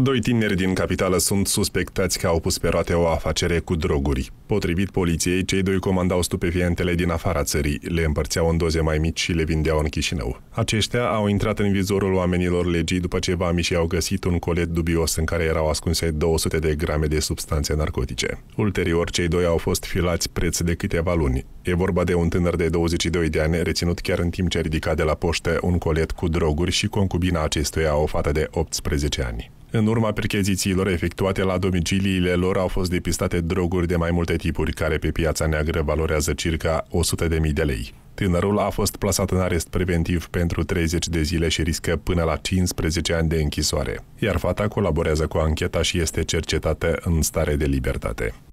Doi tineri din capitală sunt suspectați că au pus pe roate o afacere cu droguri. Potrivit poliției, cei doi comandau stupefiantele din afara țării, le împărțeau în doze mai mici și le vindeau în Chișinău. Aceștia au intrat în vizorul oamenilor legii după ce vamișii au găsit un colet dubios în care erau ascunse 200 de grame de substanțe narcotice. Ulterior, cei doi au fost filați preț de câteva luni. E vorba de un tânăr de 22 de ani, reținut chiar în timp ce ridica de la poștă un colet cu droguri și concubina acestuia, o fată de 18 ani. În urma perchezițiilor efectuate la domiciliile lor au fost depistate droguri de mai multe tipuri, care pe piața neagră valorează circa 100.000 de lei. Tânărul a fost plasat în arest preventiv pentru 30 de zile și riscă până la 15 ani de închisoare, iar fata colaborează cu ancheta și este cercetată în stare de libertate.